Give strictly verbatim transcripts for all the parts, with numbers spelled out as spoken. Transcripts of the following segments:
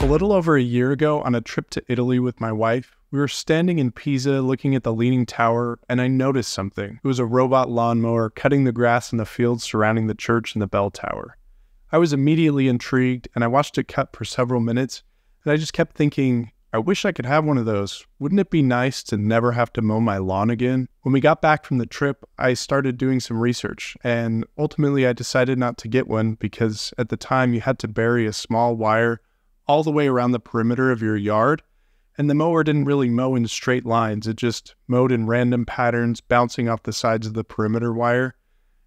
A little over a year ago, on a trip to Italy with my wife, we were standing in Pisa looking at the Leaning Tower, and I noticed something. It was a robot lawnmower cutting the grass in the fields surrounding the church and the bell tower. I was immediately intrigued, and I watched it cut for several minutes, and I just kept thinking, I wish I could have one of those. Wouldn't it be nice to never have to mow my lawn again? When we got back from the trip, I started doing some research, and ultimately I decided not to get one because at the time you had to bury a small wire all the way around the perimeter of your yard, and the mower didn't really mow in straight lines. It just mowed in random patterns, bouncing off the sides of the perimeter wire,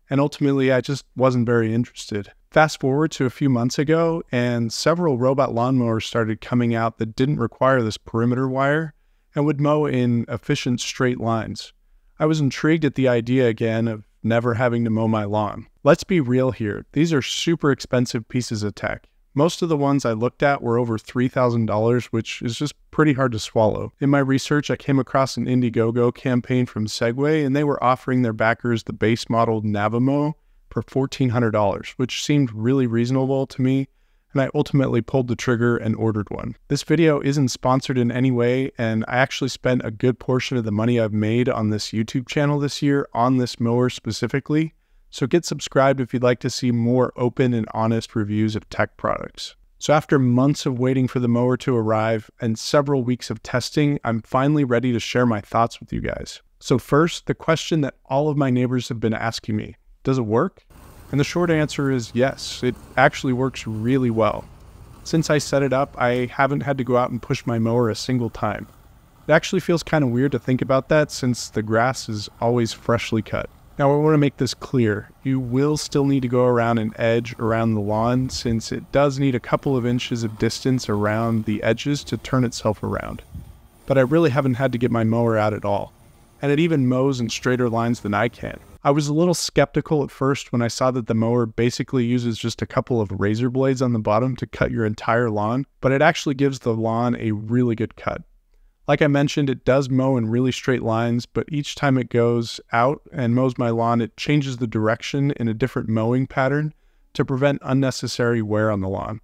and ultimately I just wasn't very interested. Fast forward to a few months ago, and several robot lawnmowers started coming out that didn't require this perimeter wire and would mow in efficient straight lines. I was intrigued at the idea again of never having to mow my lawn. Let's be real here. These are super expensive pieces of tech. Most of the ones I looked at were over three thousand dollars, which is just pretty hard to swallow. In my research, I came across an Indiegogo campaign from Segway, and they were offering their backers the base model Navimow for fourteen hundred dollars, which seemed really reasonable to me, and I ultimately pulled the trigger and ordered one. This video isn't sponsored in any way, and I actually spent a good portion of the money I've made on this YouTube channel this year on this mower specifically, so get subscribed if you'd like to see more open and honest reviews of tech products. So after months of waiting for the mower to arrive and several weeks of testing, I'm finally ready to share my thoughts with you guys. So first, the question that all of my neighbors have been asking me, does it work? And the short answer is yes, it actually works really well. Since I set it up, I haven't had to go out and push my mower a single time. It actually feels kind of weird to think about that since the grass is always freshly cut. Now I want to make this clear, you will still need to go around an edge around the lawn since it does need a couple of inches of distance around the edges to turn itself around. But I really haven't had to get my mower out at all. And it even mows in straighter lines than I can. I was a little skeptical at first when I saw that the mower basically uses just a couple of razor blades on the bottom to cut your entire lawn, but it actually gives the lawn a really good cut. Like I mentioned, it does mow in really straight lines, but each time it goes out and mows my lawn, it changes the direction in a different mowing pattern to prevent unnecessary wear on the lawn.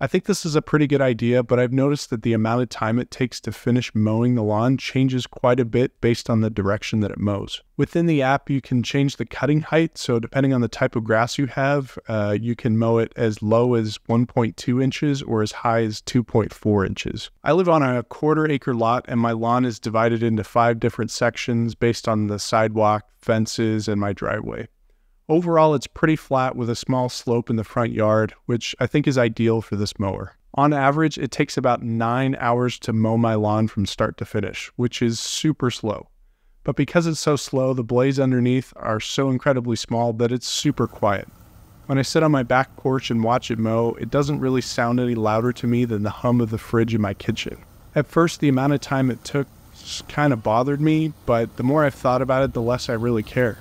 I think this is a pretty good idea, but I've noticed that the amount of time it takes to finish mowing the lawn changes quite a bit based on the direction that it mows. Within the app, you can change the cutting height, so depending on the type of grass you have, uh, you can mow it as low as one point two inches or as high as two point four inches. I live on a quarter acre lot, and my lawn is divided into five different sections based on the sidewalk, fences, and my driveway. Overall, it's pretty flat with a small slope in the front yard, which I think is ideal for this mower. On average, it takes about nine hours to mow my lawn from start to finish, which is super slow. But because it's so slow, the blades underneath are so incredibly small that it's super quiet. When I sit on my back porch and watch it mow, it doesn't really sound any louder to me than the hum of the fridge in my kitchen. At first, the amount of time it took kind of bothered me, but the more I've thought about it, the less I really care.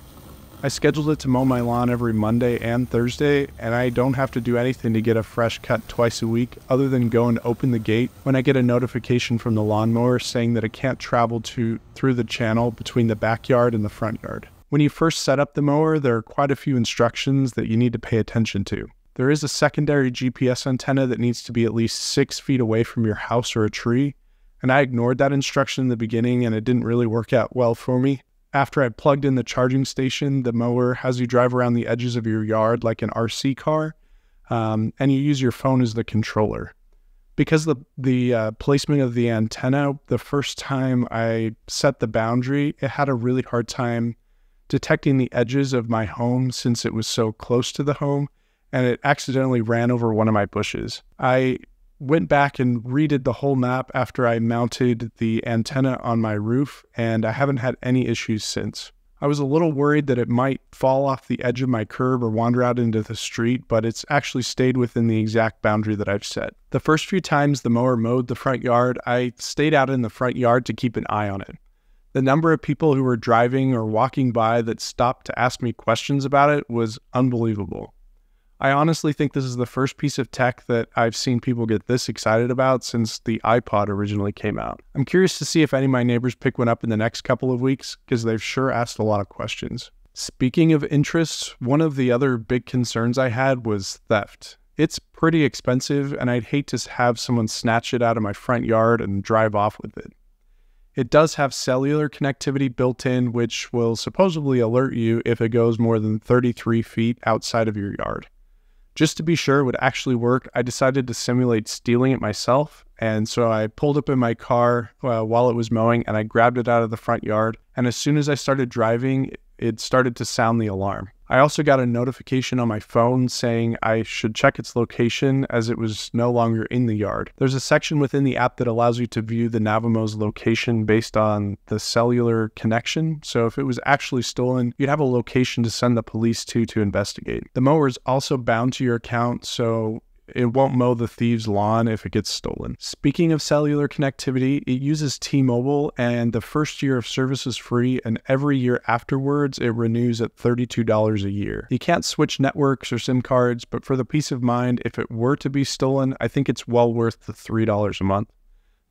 I scheduled it to mow my lawn every Monday and Thursday, and I don't have to do anything to get a fresh cut twice a week other than go and open the gate when I get a notification from the lawnmower saying that it can't travel to through the channel between the backyard and the front yard. When you first set up the mower, there are quite a few instructions that you need to pay attention to. There is a secondary G P S antenna that needs to be at least six feet away from your house or a tree, and I ignored that instruction in the beginning and it didn't really work out well for me. After I plugged in the charging station, the mower has you drive around the edges of your yard like an R C car, um, and you use your phone as the controller. Because the, the uh, placement of the antenna, the first time I set the boundary, it had a really hard time detecting the edges of my home since it was so close to the home, and it accidentally ran over one of my bushes. I went back and redid the whole map after I mounted the antenna on my roof, and I haven't had any issues since. I was a little worried that it might fall off the edge of my curb or wander out into the street, but it's actually stayed within the exact boundary that I've set. The first few times the mower mowed the front yard, I stayed out in the front yard to keep an eye on it. The number of people who were driving or walking by that stopped to ask me questions about it was unbelievable. I honestly think this is the first piece of tech that I've seen people get this excited about since the iPod originally came out. I'm curious to see if any of my neighbors pick one up in the next couple of weeks because they've sure asked a lot of questions. Speaking of interests, one of the other big concerns I had was theft. it's pretty expensive, and I'd hate to have someone snatch it out of my front yard and drive off with it. It does have cellular connectivity built in, which will supposedly alert you if it goes more than thirty-three feet outside of your yard. Just to be sure it would actually work, I decided to simulate stealing it myself, and so I pulled up in my car uh, while it was mowing, and I grabbed it out of the front yard, and as soon as I started driving, it started to sound the alarm. I also got a notification on my phone saying I should check its location as it was no longer in the yard. There's a section within the app that allows you to view the Navimow's location based on the cellular connection. So if it was actually stolen, you'd have a location to send the police to to investigate. The mower is also bound to your account, so it won't mow the thieves' lawn if it gets stolen. Speaking of cellular connectivity, it uses T-Mobile, and the first year of service is free, and every year afterwards, it renews at thirty-two dollars a year. You can't switch networks or SIM cards, but for the peace of mind, if it were to be stolen, I think it's well worth the three dollars a month.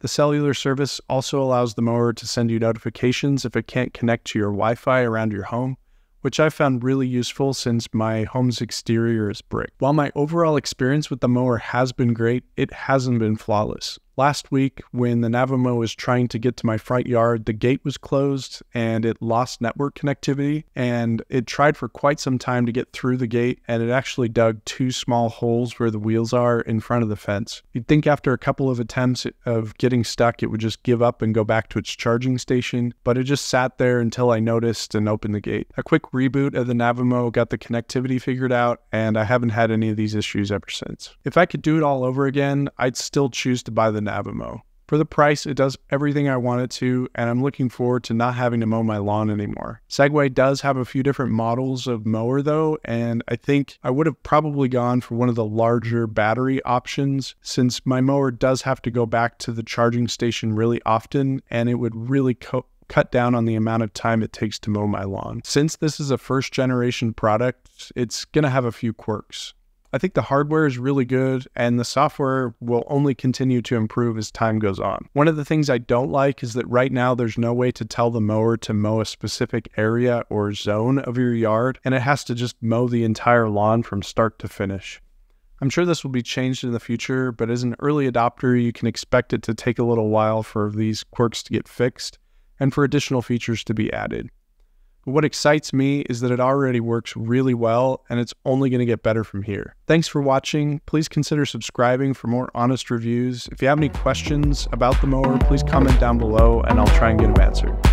The cellular service also allows the mower to send you notifications if it can't connect to your Wi-Fi around your home, which I found really useful since my home's exterior is brick. While my overall experience with the mower has been great, it hasn't been flawless. Last week, when the Navimow was trying to get to my front yard, the gate was closed and it lost network connectivity, and it tried for quite some time to get through the gate, and it actually dug two small holes where the wheels are in front of the fence. You'd think after a couple of attempts of getting stuck, it would just give up and go back to its charging station, but it just sat there until I noticed and opened the gate. A quick reboot of the Navimow got the connectivity figured out, and I haven't had any of these issues ever since. If I could do it all over again, I'd still choose to buy the Navimow. Navimow. For the price, it does everything I want it to, and I'm looking forward to not having to mow my lawn anymore. Segway does have a few different models of mower though, and I think I would have probably gone for one of the larger battery options since my mower does have to go back to the charging station really often, and it would really co- cut down on the amount of time it takes to mow my lawn. Since this is a first generation product, it's going to have a few quirks. I think the hardware is really good, and the software will only continue to improve as time goes on. One of the things I don't like is that right now there's no way to tell the mower to mow a specific area or zone of your yard, and it has to just mow the entire lawn from start to finish. I'm sure this will be changed in the future, but as an early adopter, you can expect it to take a little while for these quirks to get fixed and for additional features to be added. What excites me is that it already works really well, and it's only going to get better from here. Thanks for watching. Please consider subscribing for more honest reviews. If you have any questions about the mower, please comment down below and I'll try and get them answered.